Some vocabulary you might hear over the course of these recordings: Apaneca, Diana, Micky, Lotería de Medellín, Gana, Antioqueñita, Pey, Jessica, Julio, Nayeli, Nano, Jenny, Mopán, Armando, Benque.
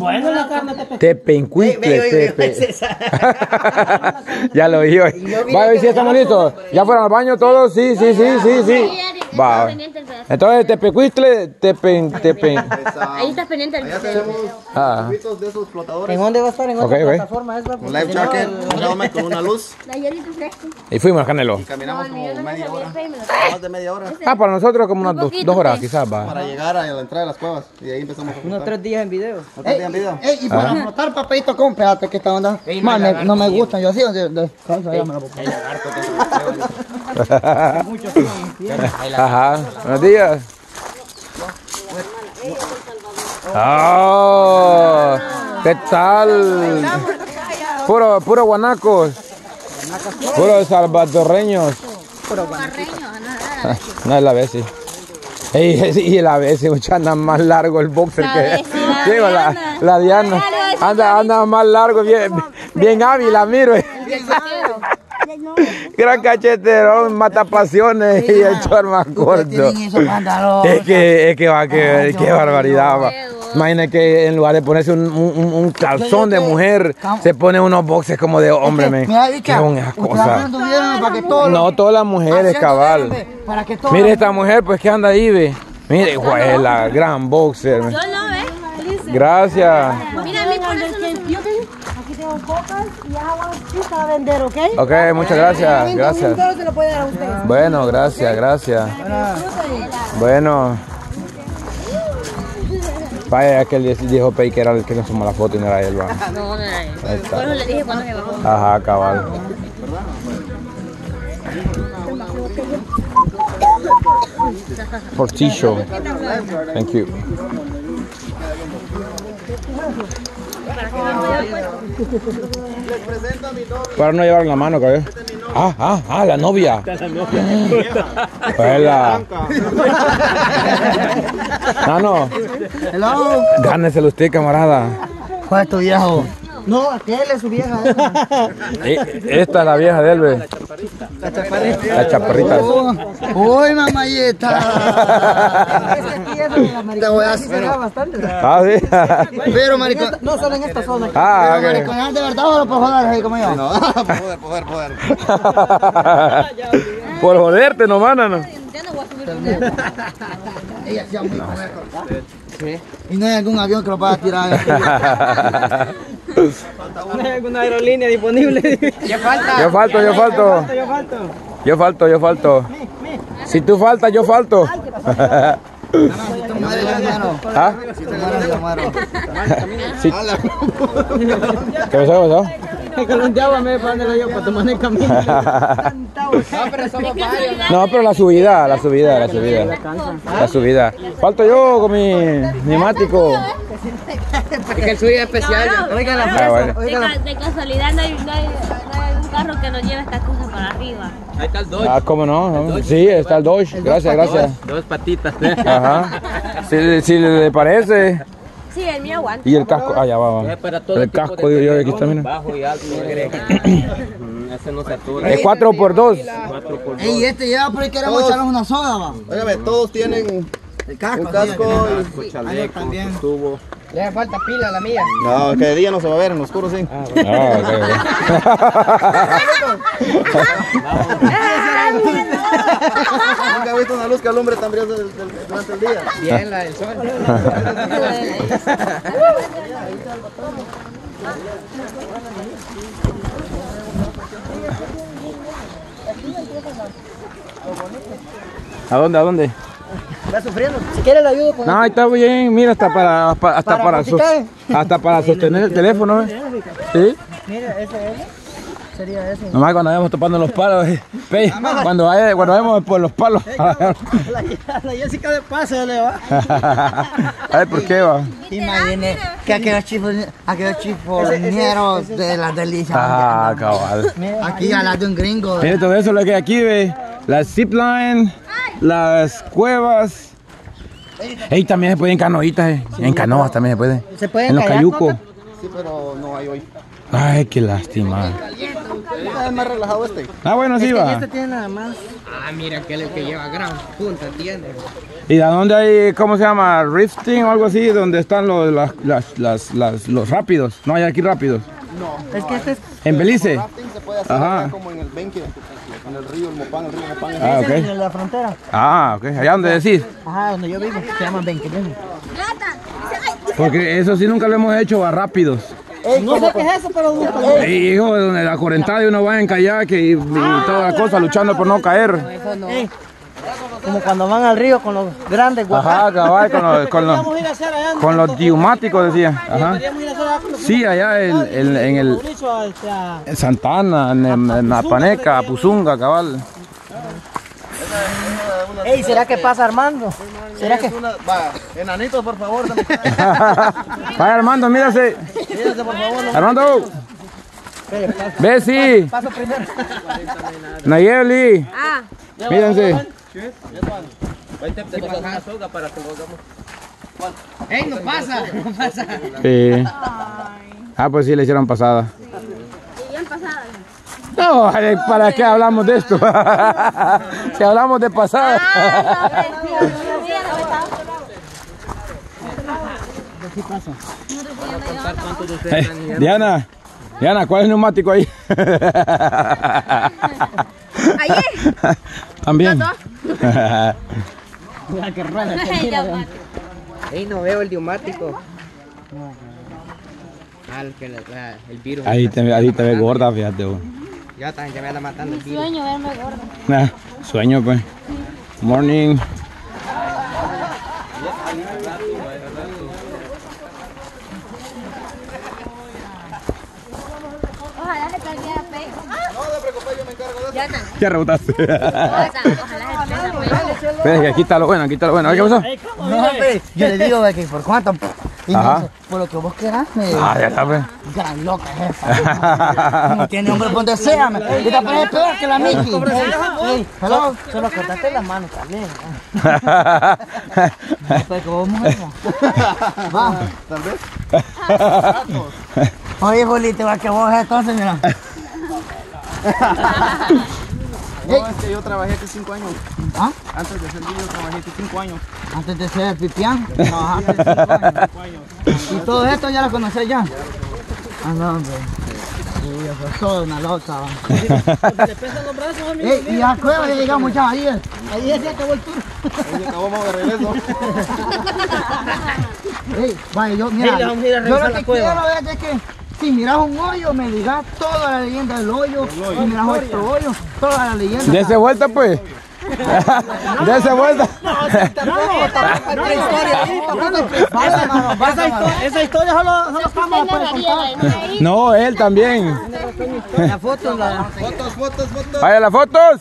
Bueno, la carne tepencuicle. Ya lo vi. Va a ver si estamos listos. ¿Ya fueron al baño todos? Sí. Va. Entonces, tepencuicle, tepen. Ahí estás pendiente el video. Allá tenemos tubitos de esos flotadores. ¿En dónde va a estar? En otra plataforma. Un life jacket, un helmet con una luz. Y fuimos, Canelo. Y caminamos como media hora. Más de media hora. Para nosotros como unas 2 horas quizás. Para llegar a la entrada de las cuevas. Y ahí empezamos a flotar. Unos 3 días en video. Y para flotar, papelito, con pedazo que esta onda. No me gustan. Yo así. Ajá. Buenos días. Oh, ¿qué tal? Puro guanacos. Puro salvadoreños. Puro guanacos. No es la vez, sí. Y la vez, anda más largo el boxer que digo, la Diana. Anda más largo, bien hábil, la miro. Gran cacheterón, mata pasiones y el chor más corto. Es que barbaridad. Va. Imagina que en lugar de ponerse un calzón de mujer, se pone unos boxes como de hombre. ¿Qué son esas cosas? No, todas las mujeres, cabal. Mire esta mujer, pues que anda ahí, ve. Mire, es la gran boxer. Yo no, gracias. Mira, mi pocas y agua para vender, ¿ok? Ok, muchas gracias, gracias. Bueno, gracias, gracias. Bueno. Vaya, que él dijo Pei que era el que nos tomó la foto y no era él, ¿va? No, no era él. Bueno, le dije cuando me bajó. Ajá, cabal. Portillo. Thank you. Para no llevar la mano, cabrón. Ah, la novia. Pues la. Nano. Gáneselo usted, camarada. ¿Cuál es tu viejo? No, aquel es su vieja. Esta es la vieja de él, ¿ve? La chaparrita. La chaparrita. ¡Uy, mamayeta! Te voy a hacer bastante. Ah, sí. Pero, maricón. No solo en esta zona. Ah, pero, maricón, ¿de verdad o lo puedo joder ahí como yo? No, poder. Por joderte, no, mana, ¿no? Ya no voy a subir con él. Ella hacía muy bien. ¿Qué? Y no hay algún avión que lo pueda tirar. No hay alguna aerolínea disponible. Yo falto. Si tú faltas, yo falto. ¿Ah? ¿Qué pasó? No, pero la subida. Falto yo con mi neumático. Es que el suyo es especial. Oiga la frase. De casualidad no hay un carro que nos lleve estas cosas para arriba. Ahí está el Dodge. Ah, ¿cómo no? Sí, está el Dodge. Gracias. Dos patitas. Ajá. Si le parece. Sí, el mío aguanta. Y el casco, allá va. El casco, digo yo, aquí está, mira. Bajo y alto, ese no se atura. Es 4x2. Y este lleva por ahí que éramos echarnos una soda, va. Óigame, todos tienen el casco y chaleco, tubo. Le hace falta pila a la mía. No, que de día no se va a ver, en oscuro sí. Ah, bueno. Nunca he visto una luz que alumbre tan brillante durante el día. Bien, la del sol. ¿A dónde? ¿Está sufriendo? Si quieres le ayudo con... No, ahí está bien, mira, hasta para sostener el teléfono, ¿eh? Sí. Mira, ese sería ese. Nomás cuando vayamos topando los palos, ¿eh? Cuando vayamos por los palos. La Jessica de pase le va. A ver, ¿por qué va? Imagínate que aquellos chifoneros de las delicias. Ah, cabal. Aquí al lado de un gringo. Mira, todo eso lo que hay aquí, ve. La zipline. Las cuevas. Ey, también se puede en canoitas, en canoas también se puede. ¿Se puede en los cayucos? Sí, pero no hay hoy. Ay, qué lástima. Es más relajado este. Ah, bueno, sí va. Este tiene nada más. Ah, mira, que es el que lleva gran punta, ¿entiendes? ¿Y de dónde hay, cómo se llama, rifting o algo así, donde están los rápidos? ¿No hay aquí rápidos? No, es que este es... ¿En Belice? Se puede hacer. Ajá. Como en el Benque, en el río Mopán, Ah, ok. En la frontera. Ah, ok. ¿Allá donde decís? Ajá, donde yo vivo, se llama Benque. Porque eso sí nunca lo hemos hecho a rápidos. No sé qué es eso, pero... Hijo, donde la correntada y uno va en kayak y toda la cosa, luchando por no caer. Eso no. Como cuando van al río con los grandes guajadas. Ajá, cabal, con los diumáticos, decía. Ajá. Sí, allá en el... En Santana, en Apaneca, Apuzunga, cabal. Ey, ¿será que pasa Armando? ¿Será que...? Va, enanito, por favor. Vaya, Armando, mírase. Mírase, por favor. Armando. Bessie. Paso primero. Nayeli. Ah. Mírense. Te pasan la soga para que volvamos. ¡Ey, no pasa! ¡No pasa! Sí. Ah, pues sí, le hicieron pasada. Sí. ¿Y bien pasada? No, ¿para qué hablamos de esto? Si hablamos de pasada. ¿Qué pasa? Diana, ¿cuál es el neumático ahí? ¿Ahí? También. Ahí no veo el neumático. Ahí te ves gorda, fíjate. Yo también me anda matando el virus. Sueño verme gorda. Sueño, pues. Morning. Ojalá le pegue a pecho. No te preocupes, yo me encargo de eso. Ya rebotaste. Ojalá. Quítalo bueno. ¿Qué pasó? No, yo le digo que por cuánto. Entonces, por lo que vos querás, me... Ah, ya sabes. Gran loca, jefa. No tiene hombre, donde sea. Y te parece peor que la Mickey. Sí, hello. Solo cortaste las manos también. Después que vos mueres. Va. Tal vez. Oye, bolito, va que vos entonces, mira. No, es que yo trabajé aquí 5 años. ¿Ah? Antes de ser niño trabajé aquí 5 años. ¿Antes de ser pipián? Trabajé 5 años. ¿Y todo esto ya lo conocés ya? Ah, no, hombre. Sí, yo soy toda una loca. ¿Te pesan los brazos, amigo? Y a Cueva ya llegamos ya, ayer. Ayer se acabó el tour. Ahí acabamos de regreso. Vale, yo, mira, yo lo que quiero ver es que... Si miras un hoyo, me digas toda la leyenda del hoyo. Si miras otro hoyo, toda la leyenda. Dese vuelta, pues. Dese vuelta. Esa historia solo estamos para contar. No, él también. Las fotos, fotos. Vaya, las fotos.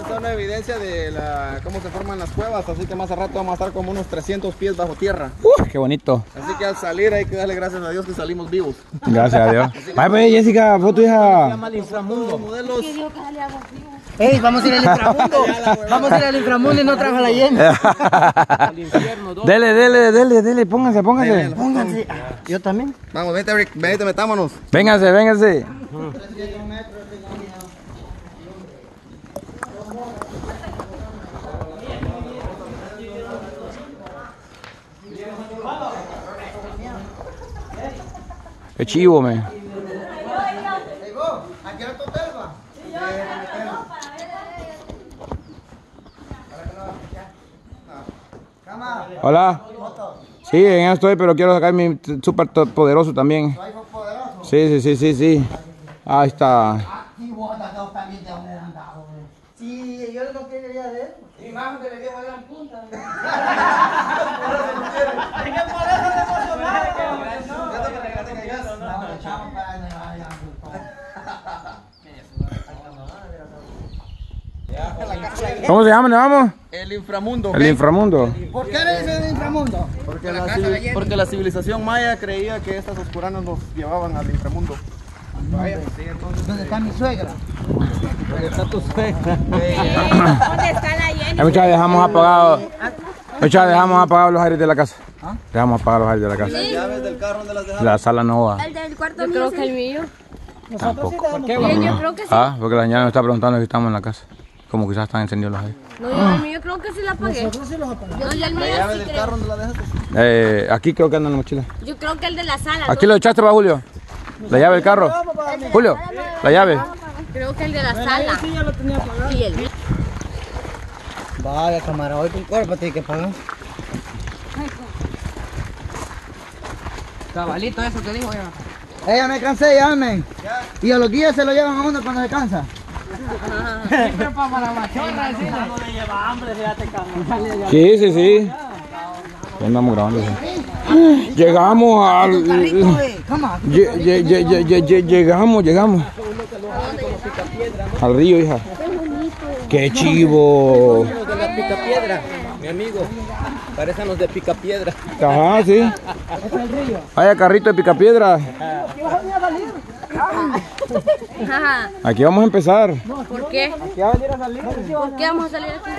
Esta es una evidencia de cómo se forman las cuevas, así que más a rato vamos a estar como unos 300 pies bajo tierra. ¡Qué bonito! Así que al salir hay que darle gracias a Dios que salimos vivos. Gracias a Dios. Vaya, Jessica, ¿fue tu hija? Modelos. ¡Ey, vamos a ir al inframundo! Vamos a ir al inframundo y no trabaja la llena. Dele, pónganse. Yo también. Vamos, vete, Rick, vete, metámonos. Vénganse. ¡Qué chivo, man! Hola. Sí, en eso estoy, pero quiero sacar mi super poderoso también. Sí. Ahí está. Sí, yo no quería ver. Y más que le dio a gran punta. ¿Cómo se llama? ¿Le vamos? El inframundo. ¿El inframundo? ¿Por qué le dicen el inframundo? Porque la civilización maya creía que estas oscuranas nos llevaban al inframundo. Vaya, sí, entonces... ¿Dónde está mi suegra? ¿Dónde está tu suegra? ¿Dónde está la Jenny? Muchachos, dejamos apagados los aires de la casa. ¿Ah? Dejamos apagar los aires de la casa. ¿Las llaves del carro dónde las dejamos? La sala no va. El del cuarto mío. Creo que el mío. Nosotros sí. Yo creo que sí. Ah, porque la señora me está preguntando si estamos en la casa. Como quizás están encendidos los ahí. No, yo el mío creo que sí la apagué. Nosotros sí los apagamos. Yo el mío la llave sí del carro, ¿dónde la dejaste? Aquí creo que anda en la mochila. Yo creo que el de la sala. ¿Aquí lo echaste para Julio? ¿La llave del carro? Julio, la llave. Creo que el de la sala. Sí, ya lo tenía apagado. Y el... Vaya, cámara, hoy con cuerpo tiene que pagar. Cabalito, eso te digo yo. Ella me cansé, ya me. Y a los guías se lo llevan a uno cuando se cansa. Siempre para la machorra, sí. No le lleva hambre, fíjate, cabrón. Sí, sí, sí. Ya andamos grabando. Llegamos al. Llegamos. Al río, hija. ¡Qué chivo! Parecen los de la picapiedra, mi amigo. Parecen los de picapiedra. Ajá, sí. ¿Es el río? Vaya carrito de picapiedra. Aquí vamos a empezar. ¿Por qué? Aquí va a venir a salir. ¿Por qué vamos a salir aquí?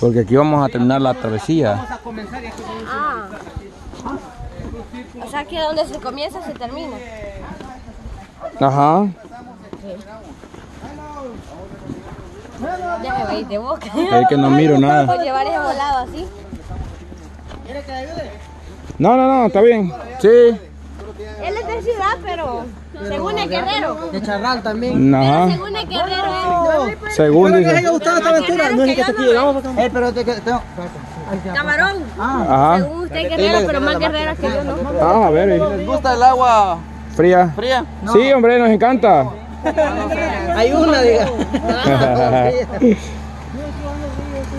Porque aquí vamos a terminar la travesía. Vamos a comenzar y aquí vamos a salir. O sea, aquí donde se comienza se termina. Ajá. Sí. Ya me veis de boca. Es que no miro nada. ¿Puedo llevar ese volado así? ¿Quieres que le ayude? No, no, no, está bien. Sí. Él es de ciudad, pero según el guerrero. De charral también. No. Pero según el guerrero. No. Según el guerrero. No, pero te quedo. Camarón. Ah. Según usted es guerrero, pero más guerrero que yo, ¿no? Ah, a ver. ¿Les gusta el agua fría? ¿Fría? Sí, hombre, nos encanta. Hay una, diga.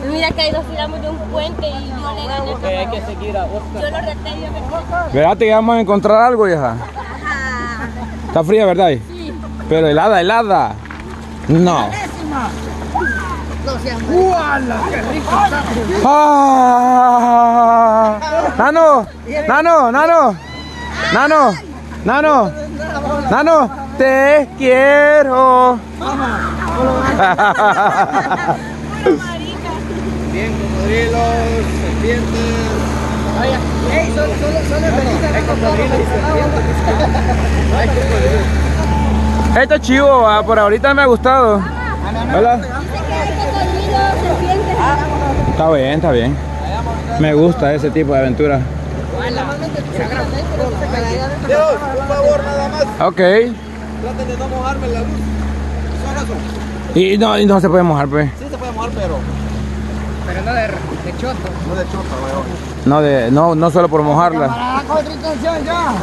Mira que ahí nos tiramos de un puente y yo le gané el camarón. Hay que seguir a Oscar. Yo lo reté y yo me corto. Verate que vamos a encontrar algo, hija. Está fría, ¿verdad? Sí. Pero helada, helada. No. ¡Uala! ¡Qué rico! ¡Ah! ¡Nano! ¡Nano! ¡Nano! ¡Nano! ¡Nano! ¡Nano! Te quiero. Mamá. Bien, cocodrilos, serpientes. Ey, solo hay cocodrilos y serpientes. Esto es chivo, por ahorita me ha gustado. Hola. Está bien, está bien. Me gusta ese tipo de aventura. Dios, un favor nada más. Ok. Traten de no mojarme la luz. ¿Eso es eso? Y no se puede mojar, pues. Sí se puede mojar, pero no de choto. No de choto, weón. No solo por mojarla. Para con otra intención ya.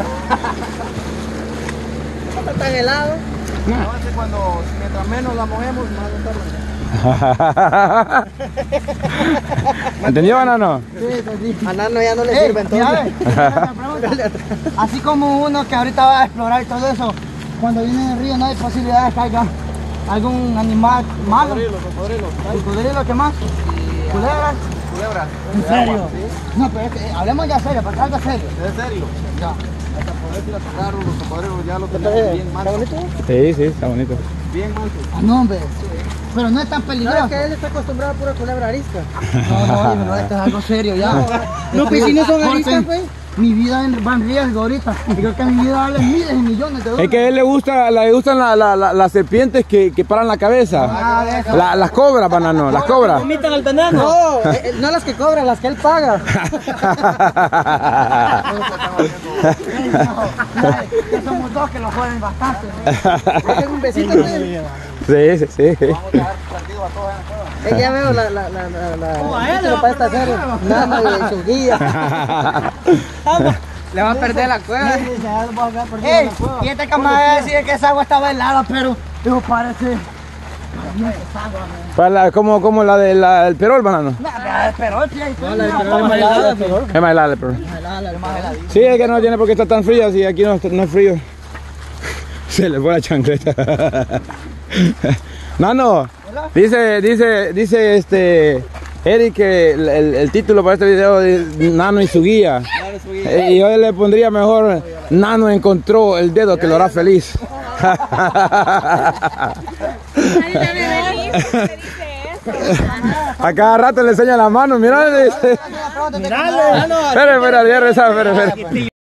¿Cómo está tan helado? No. A veces cuando mientras menos la mojemos, más gustamos. ¿Entendió, Banano? Sí. Banano ya no le sirve entonces. Así como uno que ahorita va a explorar y todo eso. Cuando viene el río no hay posibilidad de caiga algún animal malo. Cocodrilo, ¿qué más? ¿Culebras? Culebras. ¿En serio? ¿Sí? No, pero es que, hablemos ya serio, para que algo serio. ¿En serio? Ya. Hasta poder ir a sacar los cocodrilos ya los tenemos bien mal. ¿Está bonito? Sí, sí, está bonito. Bien mal. Ah, no, hombre. Sí. Pero no es tan peligroso. No, es que él está acostumbrado a pura culebra arisca. No, esto es algo serio ya. Los piscinos son ariscas, pues. Mi vida va en riesgo ahorita. Creo que mi vida vale miles y millones de dólares. Es que a él le gustan las serpientes que paran la cabeza. Las cobras, Banano, las cobras. ¿Vomitan el veneno? No, no las que cobran, las que él paga. Ya somos dos que lo joden bastante. Hay un besito de... Sí, sí, sí. Vamos a dejar partido a todos en la cueva. Ya veo la para esta serie. Nano y su guía. Le va a perder la cueva. Ey, y este camarada decía que esa agua estaba helada, pero digo, parece... Como la del Perol, Banano. La del Perol, es más helada el Perol. Sí, es que no tiene por qué estar tan fría, si aquí no es frío. Se le fue la chancleta. Nano, dice Eric que el título para este video es Nano y su guía. Y yo le pondría mejor Nano encontró el dedo que lo hará feliz. A cada rato le enseña la mano, mirale. Espera, espera,